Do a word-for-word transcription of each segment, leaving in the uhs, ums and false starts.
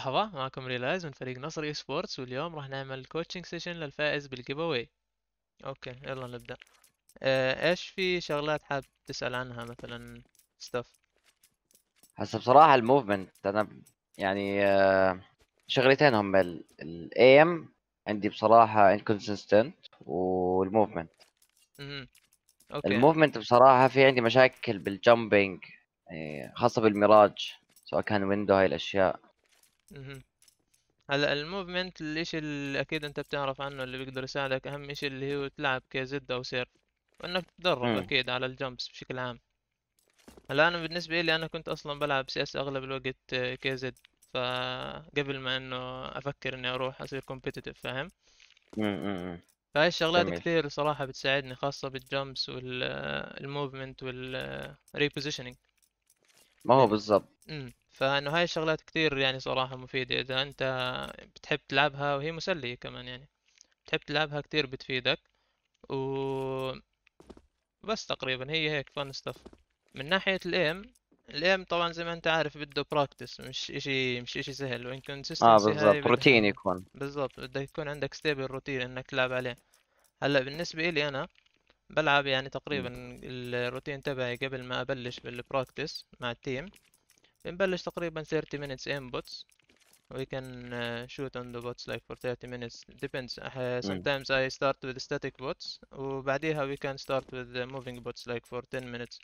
مرحبا، معكم ريلايز من فريق نصر إيسبورتس، واليوم راح نعمل كوتشنج سيشن للفائز بالجيباوي. اوكي يلا نبدأ. آه، ايش في شغلات حاب تسأل عنها مثلا ستاف؟ هسه بصراحة الموفمنت انا يعني آه، شغلتين هم الاي ام عندي بصراحة انكونسستنت والموفمنت. امم اوكي. الموفمنت بصراحة في عندي مشاكل بالجامبينج آه، خاصة بالميراج سواء كان ويندو هاي الاشياء. اها هلا الموفمنت الاشي اللي اكيد انت بتعرف عنه اللي بيقدر يساعدك اهم اشي اللي هو تلعب كزد او سيرف وانك تتدرب اكيد على الجامبس بشكل عام. هلا انا بالنسبه لي انا كنت اصلا بلعب سي اس اغلب الوقت كزد، فقبل ما انه افكر اني اروح اصير كومبيتيتيف فاهم. امم فهاي الشغلات كثير صراحه بتساعدني خاصه بالجامبس والموفمنت والريبوزيشنينج. ما هو بالضبط. امم فانه هاي الشغلات كتير يعني صراحة مفيدة اذا انت بتحب تلعبها، وهي مسلية كمان يعني بتحب تلعبها كتير بتفيدك و بس تقريبا هي هيك فن ستاف. من ناحية الايم الايم طبعا زي ما انت عارف بده براكتس، مش اشي مش اشي سهل، وان كونسستنسي اه بالضبط روتين يكون بالضبط، بدك يكون عندك ستيبل روتين انك تلعب عليه. هلا بالنسبة الي انا بلعب يعني تقريبا الروتين تبعي قبل ما ابلش بالبراكتس مع التيم بنبلش تقريبا ثلاثين minutes inputs. We can uh, shoot on the bots like for thirty minutes. Depends. Uh, sometimes mm. I start with static bots. وبعديها we can start with the moving bots like for ten minutes.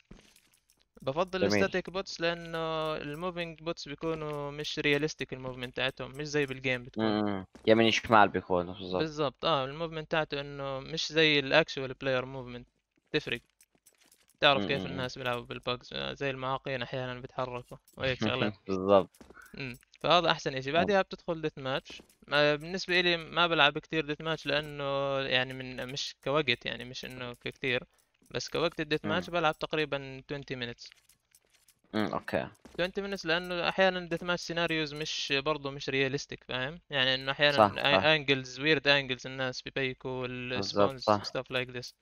بفضل الستاتيك بوتس لأنه الموفينج بوتس بيكونوا مش رياليستيك، الموفمنت تاعتهم مش زي بالجيم بتكون. يمين شمال بيكونوا بالضبط. بالضبط اه الموفمنت تاعته انه مش زي الاكشوال بلاير موفمنت، تفرق. تعرف كيف الناس بيلعبوا بالباجز زي المعاقين احيانا بيتحركوا وهيك شغلات. بالضبط. امم فهذا احسن اشي. بعدها بتدخل ديت ماتش. بالنسبه لي ما بلعب كثير ديت ماتش لانه يعني من مش كوقت يعني مش انه كثير، بس كوقت الديت ماتش بلعب تقريبا عشرين minutes. امم اوكي عشرين minutes لانه احيانا الديت ماتش سيناريوز مش برضه مش رياليستيك فاهم، يعني انه احيانا انجلز ويرد انجلز الناس ببيكوا السبونز ستاف لايك ذس،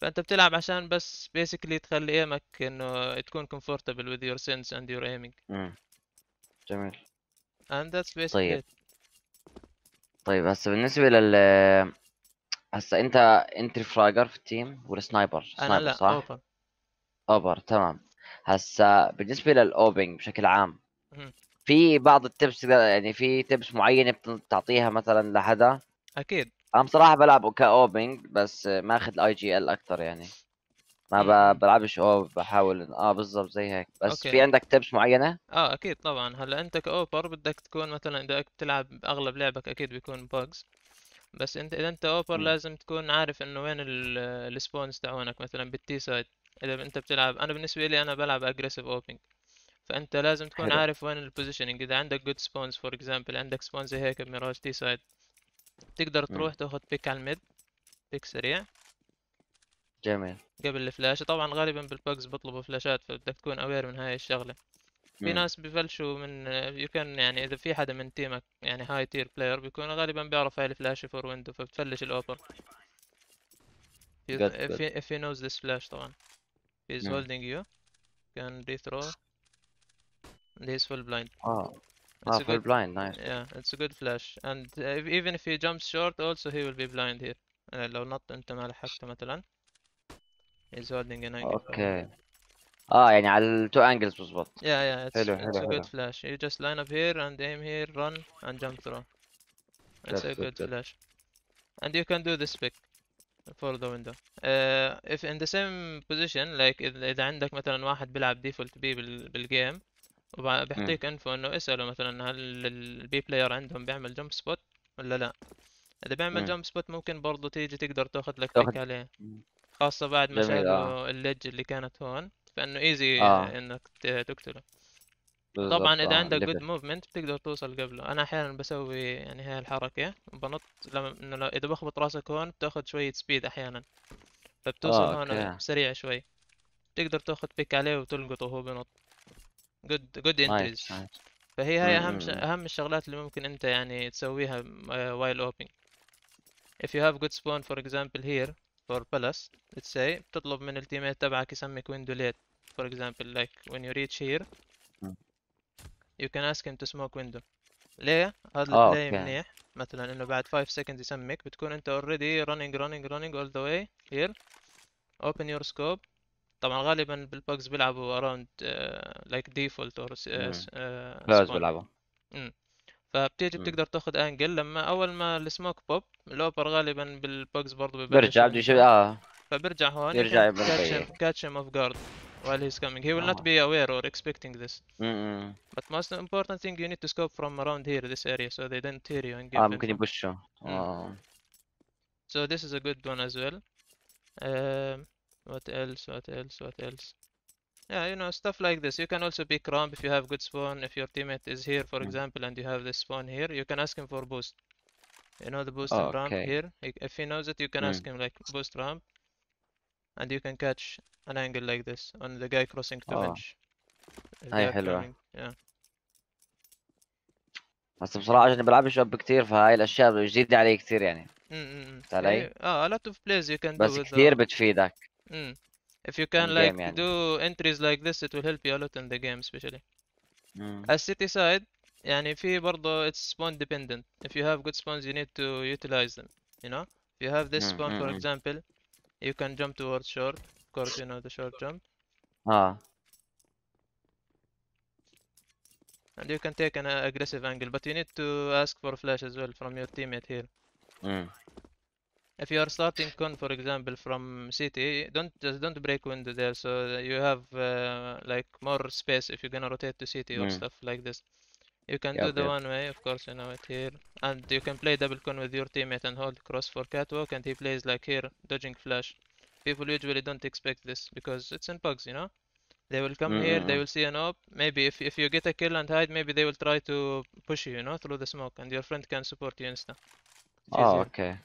فانت بتلعب عشان بس بيسكلي تخلي ايمك انه تكون comfortable with your sense and your aiming. امم جميل. and that's basically طيب it. طيب هسه بالنسبه لل هسه انت انتري فراجر في التيم ولا سنايبر؟ سنايبر لا. صح؟ اوبر اوبر تمام. هسه بالنسبه للاوبنج بشكل عام مم. في بعض التبس يعني في تبس معينه بتعطيها مثلا لحدا؟ اكيد انا بصراحه بلعب كاوبنج بس ماخذ الاي جي ال اكثر يعني ما بلعبش اوب، بحاول اه بالضبط زي هيك بس أوكي. في عندك تبس معينه؟ اه اكيد طبعا. هلا انت كاوبر بدك تكون مثلا اذا بتلعب اغلب لعبك اكيد بيكون باجز، بس انت اذا انت اوبر م. لازم تكون عارف انه وين السبونز تاعونك مثلا بالتي سايد. اذا انت بتلعب انا بالنسبه لي انا بلعب اجريسيف اوبنج، فانت لازم تكون حلو. عارف وين البوزيشننج. اذا عندك جود سبونز فور اكزامبل عندك سبونز هيك بميراج تي سايد تقدر تروح تاخذ بيك على الميد، بيك سريع جميل قبل الفلاش. طبعا غالبا بالباجز بطلبوا فلاشات فبدك تكون اوير من هاي الشغله. في ناس بفلشوا من يمكن يعني اذا في حدا من تيمك يعني هاي تير بلاير بيكون غالبا بيعرف هاي الفلاش فور ويندو فبتفلش الاوبر. if he knows this flash طبعا he is holding you can rethrow and he is full blind. اه It's ah, a good blind, nice. Yeah, it's a good flash. And uh, even if he jumps short, also he will be blind here. Uh, لو نط أنت ما لحقته مثلاً. He's holding an angle. Okay. آه يعني على ال two angles بالضبط. Yeah, yeah. It's, hello, it's hello, a good hello. flash. You just line up here and aim here, run and jump through. It's That's a good, good flash. And you can do this pick for the window. Uh, if in the same position, like إذا عندك مثلاً واحد بيلعب default بي بال بالجيم. وبيعطيك انفو انه اساله مثلا هل البي بلاير عندهم بيعمل جمب سبوت ولا لا. اذا بيعمل جمب سبوت ممكن برضه تيجي تقدر تاخذ لك بيك عليه، خاصه بعد ما شالوا اللج اللي كانت هون فانه ايزي آه. انك تقتله. طبعا اذا آه. عندك جود موفمنت بتقدر توصل قبله. انا احيانا بسوي يعني هاي الحركه بنط لما اذا بخبط راسك هون بتاخذ شويه سبيد احيانا فبتوصل آه. هون آه. سريع شوي تقدر تاخذ بيك عليه وتلقطه وهو بنط. good good entries. فهي هاي اهم اهم الشغلات اللي ممكن انت يعني تسويها while opening. if you have good spawn for example here for palace let's say بتطلب من التيمات تبعك يسميك window late for example like when you reach here you can ask him to smoke window ليه؟ هذا آه البلاي منيح مثلا انه بعد خمسة سكند يسميك، بتكون انت اوريدي رننج رننج رننج اول ذا واي هير. اوبن يور سكوب. طبعا غالبا بالبوكس بيلعبوا اراوند لايك ديفولت اور لازم بيلعبوا. امم فبتيجي بتقدر تاخذ انجل لما اول ما السموك بوب الاوبر غالبا بالبوكس برضه ببلش برجع بده يشوف اه فبرجع هون يرجع كاتش هيم اوف جارد while he's coming. He will not be aware or expecting this. Mm-hmm. But most important thing, you need to scope from around here, this area, so they don't hear you and give. Ah, ممكن يبشوا. Oh. So this is a good one as well. Uh, what else? What else? What else? Yeah, you know, stuff like this. You can also be calm if you have good spawn. If your teammate is here, for example, and you have this spawn here, you can ask him for boost. You know the boost oh, ramp okay. here. If he knows it, you can mm. ask him like boost ramp. And you can catch an angle like this on the guy crossing the bench. هاي حلوة. بس بصراحة أنا بلعبش أب كتير فهاي الأشياء جديدة علي كتير يعني. فهمت علي؟ آه a lot of plays you can do. بس كتير بتفيدك. If you can like do entries like this it will help you a lot in the game especially. As city side يعني في برضه it's spawn dependent. If you have good spawns you need to utilize them. You know? If you have this spawn for example. You can jump towards short, of course you know the short jump. Ah. And you can take an aggressive angle, but you need to ask for flash as well from your teammate here. Mm. If you are starting con, for example, from city, don't just don't break window there, so you have uh, like more space if you're gonna rotate to city or mm. stuff like this. You can yeah, do the yeah. one way, of course you know it here. And you can play double con with your teammate and hold cross for catwalk and he plays like here, dodging flash. People usually don't expect this because it's in bugs, you know? They will come mm. here, they will see an op. Maybe if, if you get a kill and hide, maybe they will try to push you, you know, through the smoke and your friend can support you insta. It's oh, easier. okay.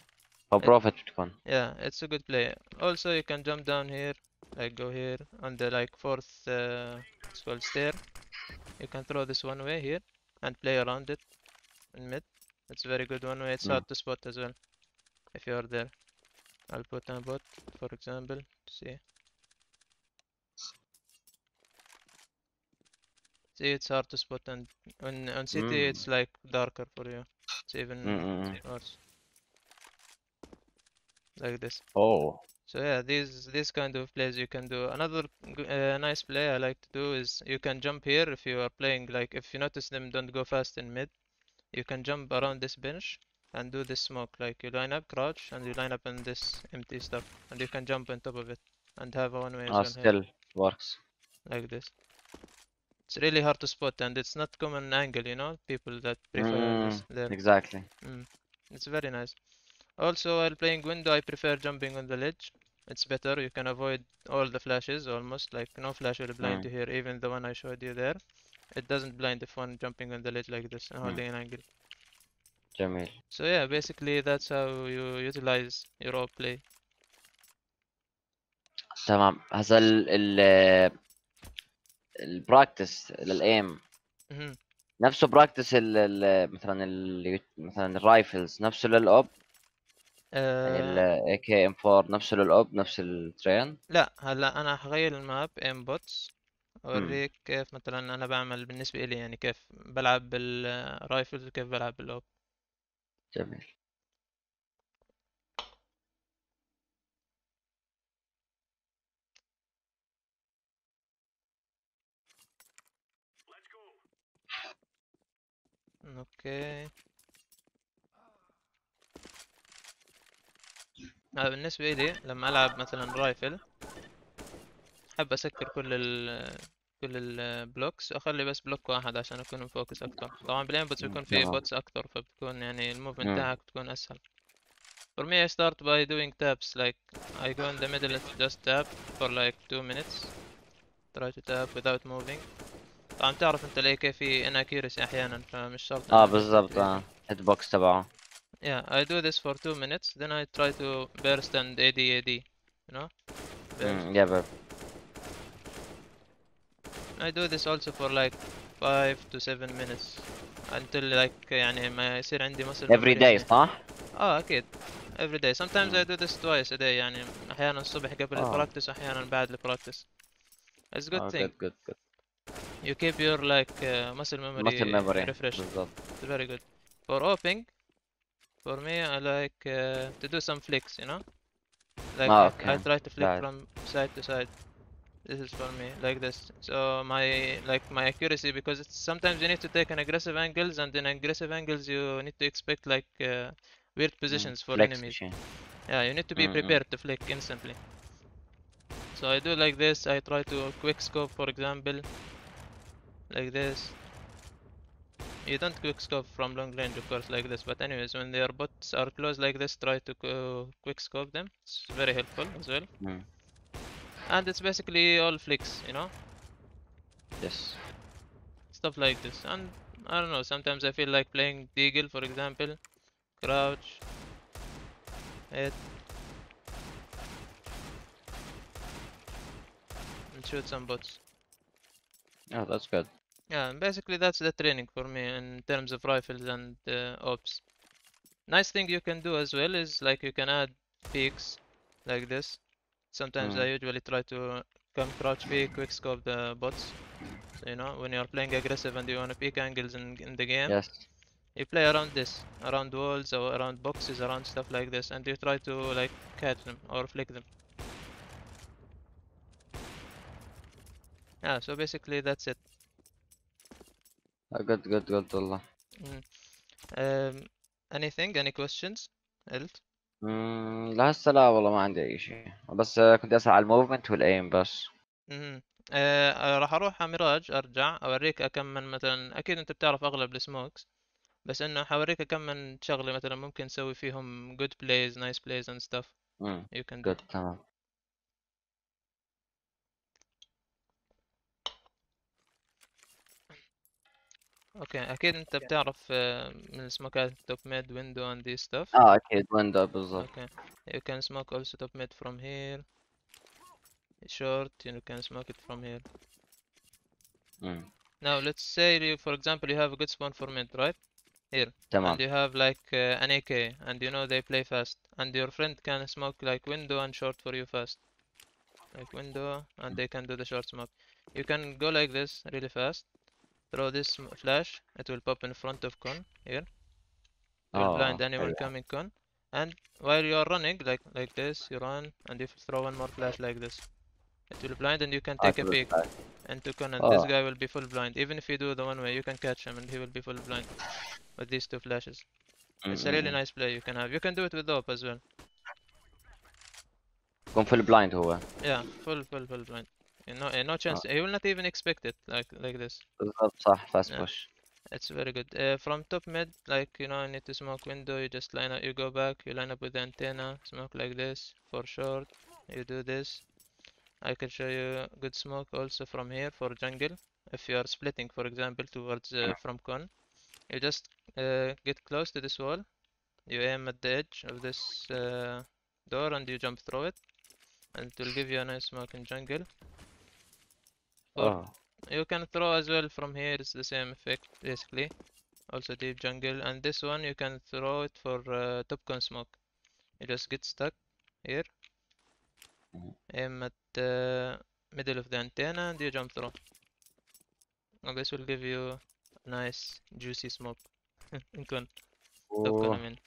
How profit con. Yeah, it's a good play. Also, you can jump down here, like go here, on the like fourth uh, swell stair. You can throw this one way here. And play around it in mid. It's a very good one way. It's mm. hard to spot as well. If you are there, I'll put a bot, for example, to see. See, it's hard to spot, and on on city mm. it's like darker for you. It's even mm-mm. worse. Like this. Oh. So yeah, these this kind of plays you can do. Another uh, nice play I like to do is you can jump here if you are playing. Like if you notice them, don't go fast in mid. You can jump around this bench and do this smoke. Like you line up, crouch, and you line up in this empty stuff, and you can jump on top of it and have a one-way. Ah, still works. Like this. It's really hard to spot, and it's not common angle. You know, people that prefer mm, this. There. Exactly. Mm. It's very nice. Also, while playing window, I prefer jumping on the ledge. It's better, you can avoid all the flashes almost, like no flash will blind mm. you here, even the one I showed you there. It doesn't blind if one jumping on the ledge like this and mm. holding an angle. Jamil. So yeah, basically that's how you utilize your role play. تمام، هسا ال ال practice للaim نفسه practice ال مثلا ال مثلا الرايفلز نفسه للأوب. ال إيه كي إم فور نفس الأوب نفس الترين؟ لا هلا انا حغير الماب ام بوتس اوريك كيف مثلا انا بعمل بالنسبه لي يعني كيف بلعب بالرايفلز وكيف بلعب بالاوب. جميل. اوكي أنا بالنسبة لي لما ألعب مثلا رايفل أحب أسكر كل ال كل البلوكس وأخلي بس بلوك واحد عشان أكون مفوكس أكتر. طبعا بالإنبوتس بيكون في بوتس أكتر فبتكون يعني الموفمنت تاعك بتكون أسهل. For me I start by doing taps like I go in the middle and just tap for like two minutes. Try to tap without moving. طبعا بتعرف أنت الأي كي في إناكيرسي أحيانا فمش شرط. آه بالضبط آه الهيد بوكس تبعه. Yeah, I do this for two minutes, then I try to burst and A D A D, you know? Mm, yeah, but... I do this also for like five to seven minutes until like يعني ما يصير عندي muscle every day, صح؟ آه أكيد every day. Sometimes I do this twice a day يعني أحيانا الصبح قبل البراكتس وأحيانا بعد البراكتس. It's a good thing. Good, good, good. You keep your like uh, muscle memory. Muscle memory. Refresh. It's very good. For opening, for me I like uh, to do some flicks, you know. Like oh, okay. I try to flick right. from side to side. This is for me, like this. So my like my accuracy, because it's sometimes you need to take an aggressive angles, and in aggressive angles you need to expect like uh, weird positions mm, for flex enemies. Machine. Yeah, you need to be mm-hmm. prepared to flick instantly. So I do like this. I try to quick scope, for example, like this. You don't quick scope from long range, of course, like this. But anyways, when their bots are close like this, try to uh, quick scope them. It's very helpful as well. Mm. And it's basically all flicks, you know. Yes. Stuff like this, and I don't know. Sometimes I feel like playing Deagle, for example. Crouch. Hit. And shoot some bots. Yeah, that's good. Yeah, and basically that's the training for me in terms of rifles and uh, ops. Nice thing you can do as well is like you can add peaks like this. Sometimes mm. I usually try to come crouch peek, quick scope the bots. So, you know, when you are playing aggressive and you want to peek angles in, in the game, yes. you play around this, around walls or around boxes, around stuff like this, and you try to like catch them or flick them. Yeah, so basically that's it. Good, good, good, والله. Mm. Um, anything, any questions else? اممم لا هسه لا والله ما عندي اي شيء، بس كنت اسال على الموفمنت والايم بس. اممم آه راح اروح على ميراج ارجع اوريك كم من مثلا، اكيد انت بتعرف اغلب السموكس، بس انه حوريك كم من شغله مثلا ممكن نسوي فيهم جود بلايز، نايس بلايز اند ستاف. امم جود تمام. اوكي اكيد انت بتعرف من السموكات توب ميد ويندو اند دي ستاف. اه اكيد ويندو بالضبط. اوكي you can smoke also top mid from here short, you can smoke it from here. mm. Now let's say you, for example, you have a good spawn for mid right here تمام. And you have like uh, an A K and you know they play fast and your friend can smoke like window and short for you fast, like window and they can do the short smoke. You can go like this really fast. Throw this flash, it will pop in front of con here. You will oh, blind anyone yeah. coming con. And while you are running, like like this, you run and you throw one more flash like this. It will blind and you can take I a peek into con and oh. this guy will be full blind. Even if you do the one way, you can catch him and he will be full blind with these two flashes. Mm-hmm. It's a really nice play you can have. You can do it with the op as well. Come full blind over. Yeah, full, full, full blind. No, no chance. He will not even expect it like like this. Fast push. It's very good. Uh, from top mid, like you know, you need to smoke window. You just line up. You go back. You line up with the antenna. Smoke like this for short. You do this. I can show you good smoke also from here for jungle. If you are splitting, for example, towards uh, from con, you just uh, get close to this wall. You aim at the edge of this uh, door and you jump through it, and it will give you a nice smoke in jungle. Oh. You can throw as well from here, it's the same effect basically. Also deep jungle, and this one you can throw it for uh, top con smoke. You just get stuck here, aim at the middle of the antenna and you jump through. And this will give you a nice juicy smoke in con. Oh. Top con I mean.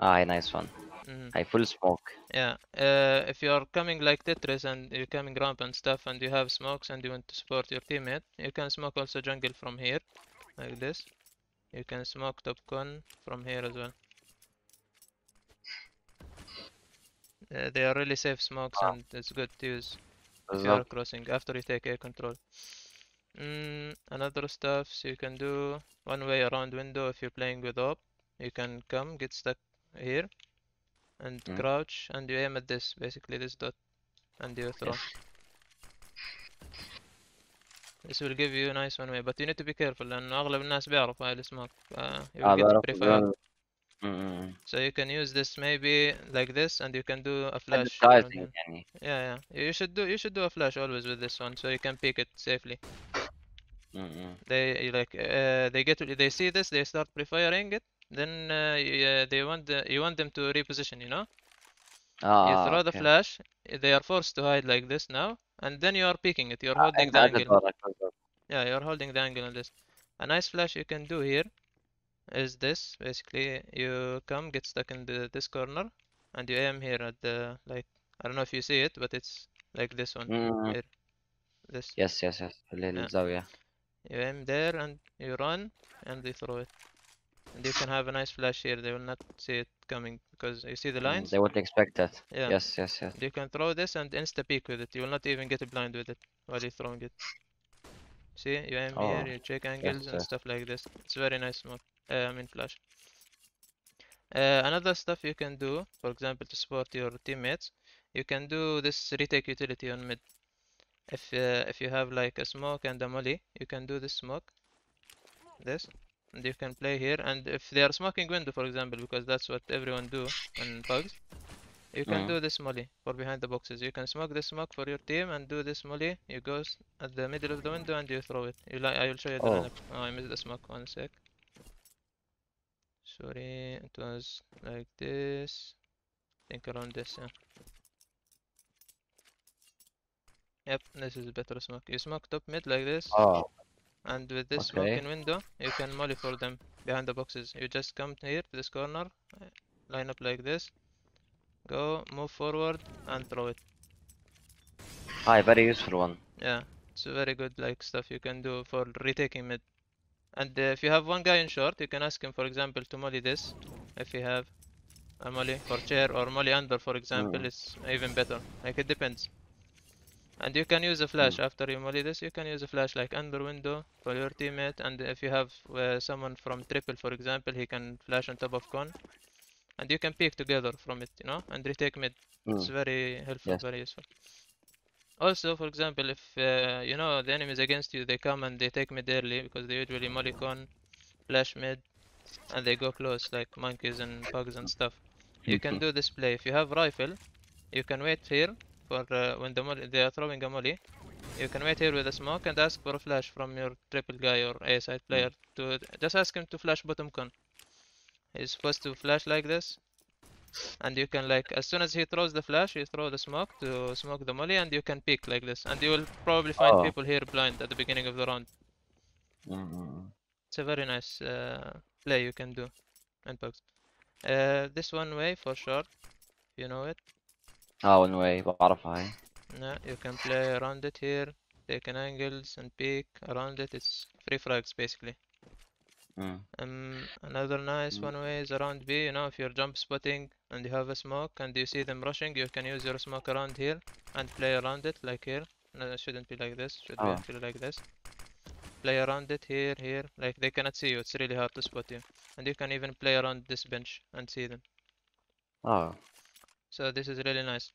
Ah, nice one. Mm-hmm. I full smoke. Yeah, uh, if you are coming like Tetris and you're coming ramp and stuff and you have smokes and you want to support your teammate, you can smoke also jungle from here, like this. You can smoke top con from here as well. Uh, they are really safe smokes wow. and it's good to use if you are crossing after you take air control. Mm, another stuff, so you can do one way around window if you're playing with op. You can come, get stuck here. And mm. crouch and you aim at this, basically this dot, and you throw. This will give you a nice one way, but you need to be careful لأنه أغلب الناس بيعرفوا هاي السموك. You will get preferred. So you can use this maybe like this, and you can do a flash. يعني. Yeah, yeah. You should do you should do a flash always with this one, so you can pick it safely. Mm-hmm. They like uh, they get they see this, they start preferring it. Then uh, you, uh, they want the, you want them to reposition, you know. Ah, you throw okay. the flash. They are forced to hide like this now, and then you are peeking it. You are holding ah, the angle. Yeah, you're holding the angle on this. A nice flash you can do here is this. Basically, you come, get stuck in the, this corner, and you aim here at the, like, I don't know if you see it, but it's like this one. Mm. Here. This. Yes, yes, yes. Yeah. You aim there, and you run, and you throw it. And you can have a nice flash here. They will not see it coming because you see the lines. They won't expect that. Yeah. Yes, yes, yes. You can throw this and insta peek with it. You will not even get blind with it while you're throwing it. See, you aim oh. here, you check angles yes, and yes. stuff like this. It's very nice smoke. Uh, I mean flash. Uh, another stuff you can do, for example, to support your teammates, you can do this retake utility on mid. If uh, if you have like a smoke and a molly, you can do this smoke. This. And you can play here, and if they are smoking window, for example, because that's what everyone do in bugs, you can mm. do this molly for behind the boxes. You can smoke this smoke for your team and do this molly. You go at the middle of the window and you throw it. You like, I will show you the lineup. Oh. oh, I missed the smoke. One sec. Sorry, it was like this. I think around this. Yeah. Yep, this is better smoke. You smoke top mid like this. Oh. And with this okay. smoking window, you can molly for them behind the boxes. You just come here to this corner, line up like this, go, move forward, and throw it. Hi, ah, very useful one. Yeah, it's very good like stuff you can do for retaking mid. And uh, if you have one guy in short, you can ask him, for example, to molly this. If you have a molly for chair or molly under, for example, mm. it's even better. Like it depends. And you can use a flash mm. after you molly this. You can use a flash like under window for your teammate, and if you have uh, someone from triple, for example, he can flash on top of con, and you can peek together from it, you know, and retake mid. Mm. It's very helpful, yes. very useful. Also, for example, if uh, you know the enemy is against you, they come and they take mid early because they usually molly con, flash mid, and they go close like monkeys and bugs and stuff. You can do this play. If you have rifle, you can wait here. Or uh, when the molly, they are throwing a molly, you can wait here with a smoke and ask for a flash from your triple guy or A side player. Mm. To just ask him to flash bottom con. He's supposed to flash like this, and you can, like, as soon as he throws the flash, you throw the smoke to smoke the molly, and you can peek like this. And you will probably find oh. people here blind at the beginning of the round. Mm. It's a very nice uh, play you can do in bugs. Uh, this one way for sure, you know it. Ah, one way, بعرفها هاي. No, you can play around it here, take an angles and peek around it. It's free frags basically. Mm. Um, another nice mm. one way is around B. You know, if you're jump spotting and you have a smoke and you see them rushing, you can use your smoke around here and play around it like here. No, it shouldn't be like this. Should oh. be like this. Play around it here, here. Like they cannot see you. It's really hard to spot you. And you can even play around this bench and see them. Oh. So this is really nice.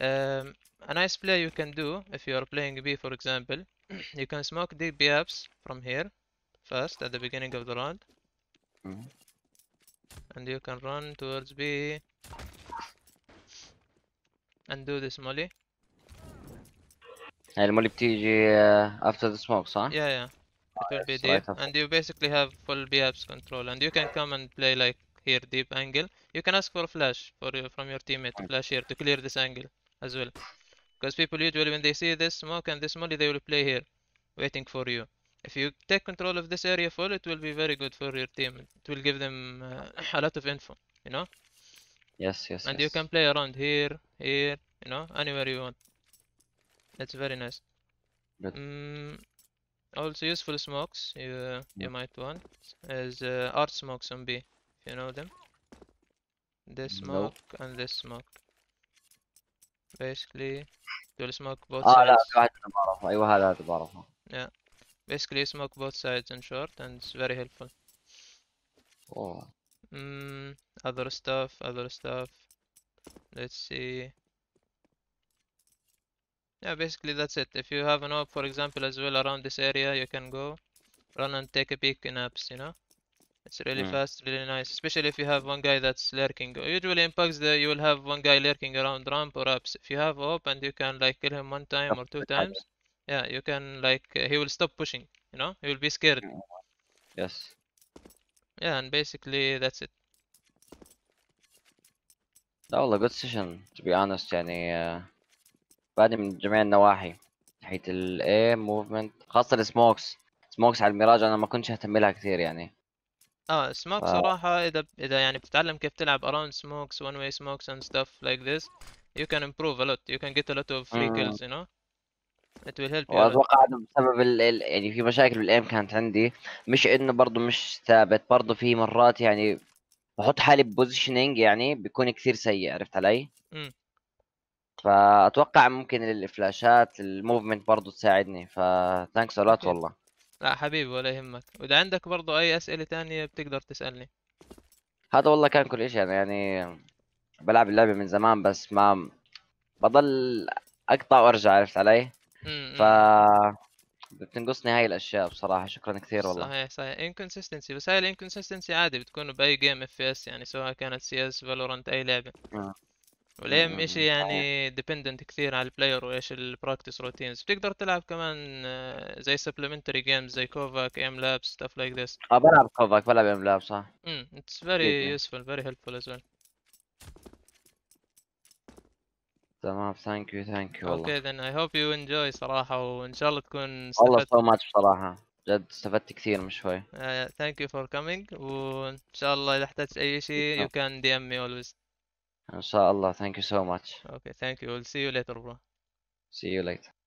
Um, a nice play you can do if you are playing B, for example. You can smoke the B apps from here first at the beginning of the round. Mm-hmm. And you can run towards B and do this molly. Hey, the molly بتيجي uh, after the smoke, huh? Yeah, yeah. It will be deep. And you basically have full B apps control. And you can come and play like here, deep angle. You can ask for a flash for your, from your teammate to flash here to clear this angle as well, because people usually when they see this smoke and this molly, they will play here waiting for you. If you take control of this area full, it will be very good for your team. It will give them uh, a lot of info, you know. Yes, yes, and yes. you can play around here, here, you know, anywhere you want. That's very nice. mm, Also useful smokes you, yeah. you might want is uh, art smokes on B. You know them? This smoke nope. and this smoke. Basically, you'll smoke both ah, sides. لا, yeah. Basically, you smoke both sides in short, and it's very helpful. Oh. Mm, other stuff, other stuff. Let's see. Yeah, basically, that's it. If you have an op, for example, as well around this area, you can go run and take a peek in apps, you know? It's really mm. fast, really nice, especially if you have one guy that's lurking. Usually in pugs, the, you will have one guy lurking around ramp or ups. If you have op and you can like kill him one time or two times, yeah, you can like, uh, he will stop pushing, you know, he will be scared. Yes. Yeah, and basically that's it. لا والله good session, to be honest, يعني بعد من جميع النواحي. ناحيه الايه موفمنت، خاصه السموكس. سموكس على الميراج انا ما كنتش اهتم لها كثير يعني. اه سموك صراحه اذا اذا يعني بتتعلم كيف تلعب around smokes one way smokes and stuff like this you can improve a lot, you can get a lot of free kills you know it will help you. واتوقع بسبب ال ال يعني في مشاكل بالايم كانت عندي، مش انه برضه مش ثابت، برضه في مرات يعني بحط حالي ببوزيشننج يعني بيكون كثير سيء، عرفت علي؟ امم فاتوقع ممكن الفلاشات الموفمنت برضه تساعدني، فثانكس الوت والله. لا حبيبي ولا يهمك، واذا عندك برضه اي اسئله ثانيه بتقدر تسالني. هذا والله كان كل شيء، انا يعني بلعب اللعبه من زمان بس ما بضل اقطع وارجع، عرفت علي؟ ف بتنقصني هاي الاشياء بصراحه. شكرا كثير والله. صحيح صحيح انكونسستنسي، بس هاي الانكونسستنسي عادي بتكون باي جيم اف اس يعني، سواء كانت سي اس فالورانت اي لعبه. آه. والايم شيء يعني ديبندنت كثير على البلاير وايش البراكتس روتينز. بتقدر تلعب كمان زي سبلمنتري جيمز زي كوفاك ايم لاب ستاف لايك ذس. اه بلعب كوفاك، بلعب ايم لاب صح. امم اتس فيري يوسفول فيري هيلبفول از ويل. تمام ثانك يو ثانك يو والله. اوكي ذن اي هوب يو انجوي صراحه، وان شاء الله تكون استفدت. والله سو ماتش بصراحه جد استفدت كثير مش شوي. ثانك يو فور كامينج، وان شاء الله اذا احتجت اي شيء يو كان دي ام مي اولويز. ان شاء الله. ثانك يو سو ماتش. اوكي ثانك يو، ويل سي يو ليتر برو. سي يو ليتر.